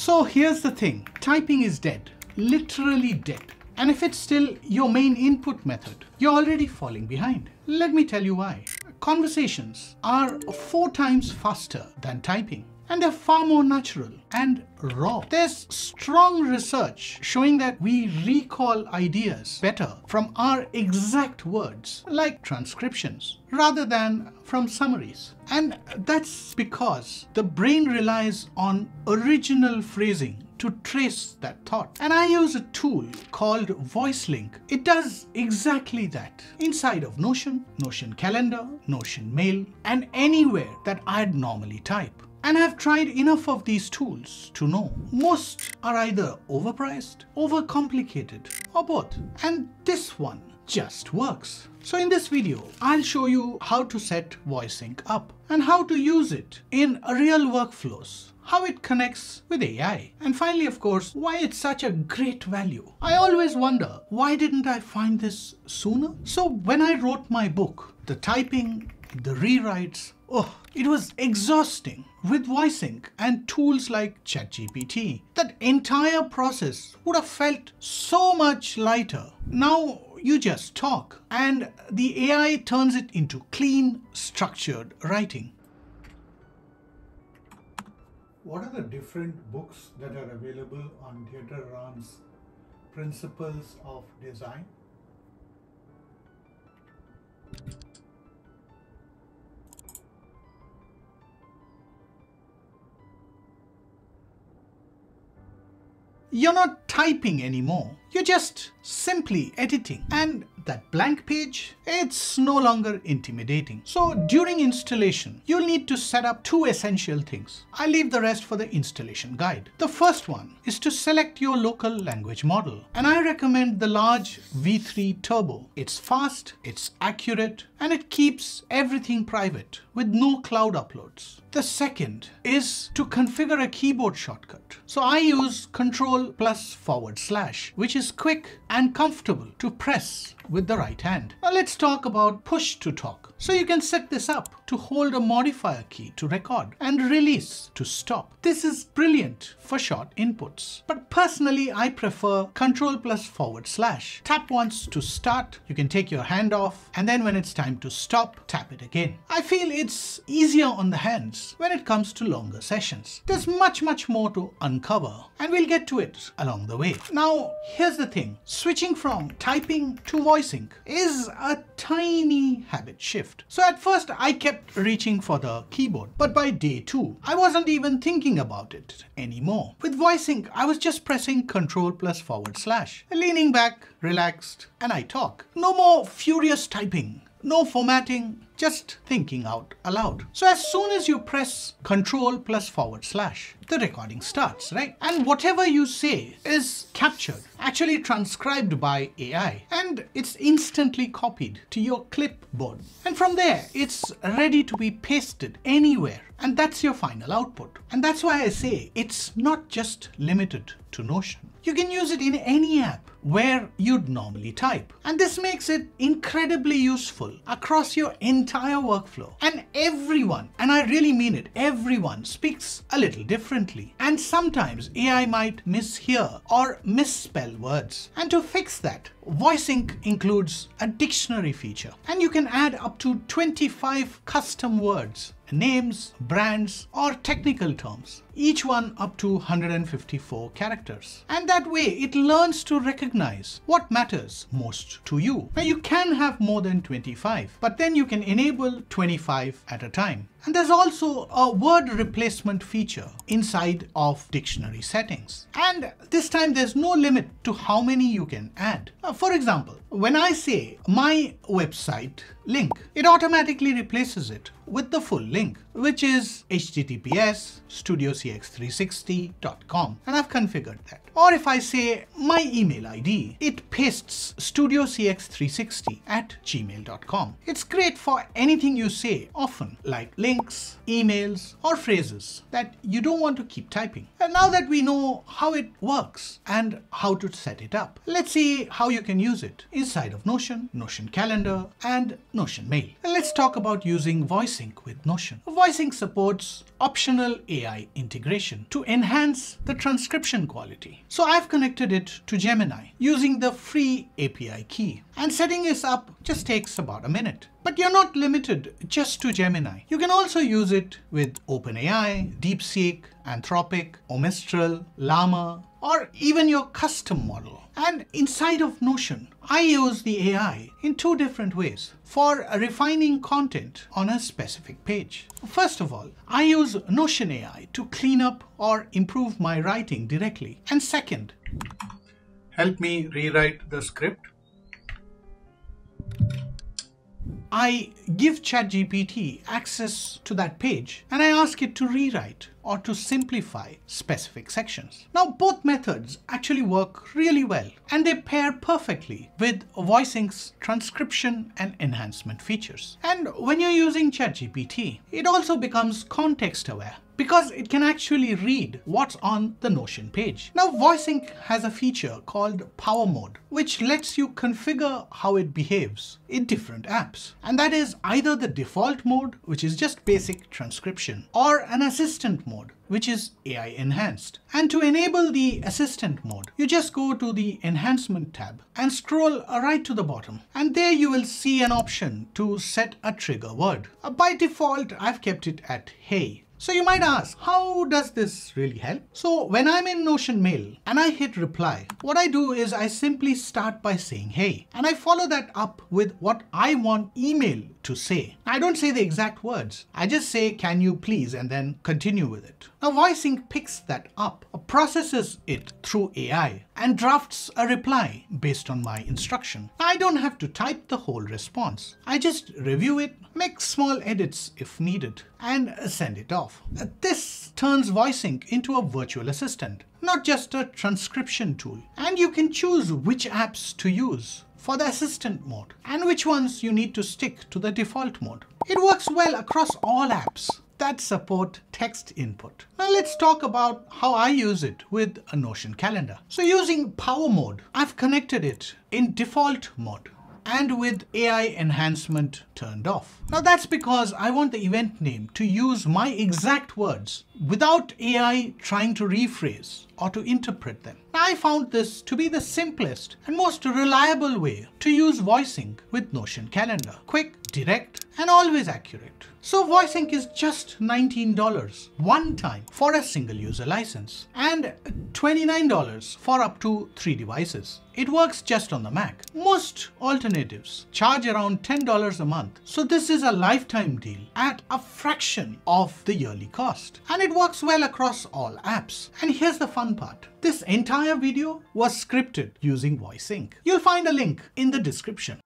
So here's the thing, typing is dead, literally dead. And if it's still your main input method, you're already falling behind. Let me tell you why. Conversations are 4 times faster than typing, and they're far more natural and raw. There's strong research showing that we recall ideas better from our exact words, like transcriptions, rather than from summaries. And that's because the brain relies on original phrasing to trace that thought. And I use a tool called VoiceInk. It does exactly that inside of Notion, Notion Calendar, Notion Mail, and anywhere that I'd normally type. And I've tried enough of these tools to know most are either overpriced, overcomplicated, or both. And this one just works. So in this video, I'll show you how to set VoiceInk up and how to use it in real workflows, how it connects with AI, and finally, of course, why it's such a great value. I always wonder, why didn't I find this sooner? So when I wrote my book, the typing, the rewrites, it was exhausting. With VoiceInk and tools like ChatGPT, that entire process would have felt so much lighter. Now you just talk, and the AI turns it into clean, structured writing. What are the different books that are available on Theatre Ram's Principles of Design? You're not typing anymore, you're just simply editing. And that blank page, it's no longer intimidating. So during installation, you'll need to set up 2 essential things. I leave the rest for the installation guide. The first one is to select your local language model. And I recommend the large V3 Turbo. It's fast, it's accurate, and it keeps everything private with no cloud uploads. The second is to configure a keyboard shortcut. So I use Ctrl+//, which is quick and comfortable to press with the right hand. Now let's talk about push to talk. So you can set this up to hold a modifier key to record and release to stop. This is brilliant for short inputs. But personally, I prefer Ctrl+//. Tap once to start, you can take your hand off, and then when it's time to stop, tap it again. I feel it's easier on the hands when it comes to longer sessions. There's much more to uncover, and we'll get to it along the way. Now, here's the thing. Switching from typing to VoiceInk is a tiny habit shift. So at first I kept reaching for the keyboard, but by day 2, I wasn't even thinking about it anymore. With VoiceInk, I was just pressing Ctrl+//, leaning back, relaxed, and I talk. No more furious typing, no formatting, just thinking out aloud. So as soon as you press Ctrl+//, the recording starts, right? And whatever you say is captured, actually transcribed by AI, and it's instantly copied to your clipboard. And from there, it's ready to be pasted anywhere. And that's your final output. And that's why I say it's not just limited to Notion. You can use it in any app where you'd normally type. And this makes it incredibly useful across your entire workflow. And everyone, and I really mean it, everyone speaks a little differently. And sometimes AI might mishear or misspell words. And to fix that, VoiceInk includes a dictionary feature. And you can add up to 25 custom words, names, brands, or technical terms, each one up to 154 characters. And that way it learns to recognize what matters most to you. Now you can have more than 25, but then you can enable 25 at a time. And there's also a word replacement feature inside of dictionary settings. And this time there's no limit to how many you can add. For example, when I say my website link, it automatically replaces it with the full link, which is https://studiocx360.com, and I've configured that. Or if I say my email ID, it pastes studiocx360@gmail.com. It's great for anything you say often, like links, emails, or phrases that you don't want to keep typing. And now that we know how it works and how to set it up, let's see how you can use it inside of Notion, Notion Calendar, and Notion Mail. And let's talk about using VoiceInk with Notion. VoiceInk supports optional AI integration to enhance the transcription quality. So I've connected it to Gemini using the free API key. And setting this up just takes about a minute. But you're not limited just to Gemini. You can also use it with OpenAI, DeepSeek, Anthropic, Omestral, Llama, or even your custom model. And inside of Notion, I use the AI in two different ways for refining content on a specific page. First of all, I use Notion AI to clean up or improve my writing directly. And second, help me rewrite the script. I give ChatGPT access to that page and I ask it to rewrite or to simplify specific sections. Now, both methods actually work really well and they pair perfectly with VoiceInk's transcription and enhancement features. And when you're using ChatGPT, it also becomes context aware, because it can actually read what's on the Notion page. Now, VoiceInk has a feature called Power Mode, which lets you configure how it behaves in different apps. And that is either the default mode, which is just basic transcription, or an assistant mode, which is AI enhanced. And to enable the assistant mode, you just go to the enhancement tab and scroll right to the bottom. And there you will see an option to set a trigger word. By default, I've kept it at hey. So you might ask, how does this really help? So when I'm in Notion Mail and I hit reply, what I do is I simply start by saying hey, and I follow that up with what I want email to say. I don't say the exact words. I just say, can you please, and then continue with it. Now VoiceInk picks that up, processes it through AI, and drafts a reply based on my instruction. I don't have to type the whole response. I just review it, make small edits if needed, and send it off. This turns VoiceInk into a virtual assistant, not just a transcription tool. And you can choose which apps to use for the assistant mode and which ones you need to stick to the default mode. It works well across all apps that support text input. Now let's talk about how I use it with a Notion Calendar. So using Power Mode, I've connected it in default mode and with AI enhancement turned off. Now that's because I want the event name to use my exact words without AI trying to rephrase or to interpret them. Now, I found this to be the simplest and most reliable way to use VoiceInk with Notion Calendar. Quick, direct, and always accurate. So VoiceInk is just $19 one time for a single user license and $29 for up to 3 devices. It works just on the Mac. Most alternatives charge around $10 a month. So this is a lifetime deal at a fraction of the yearly cost. And it works well across all apps. And here's the fun part. This entire video was scripted using VoiceInk. You'll find a link in the description.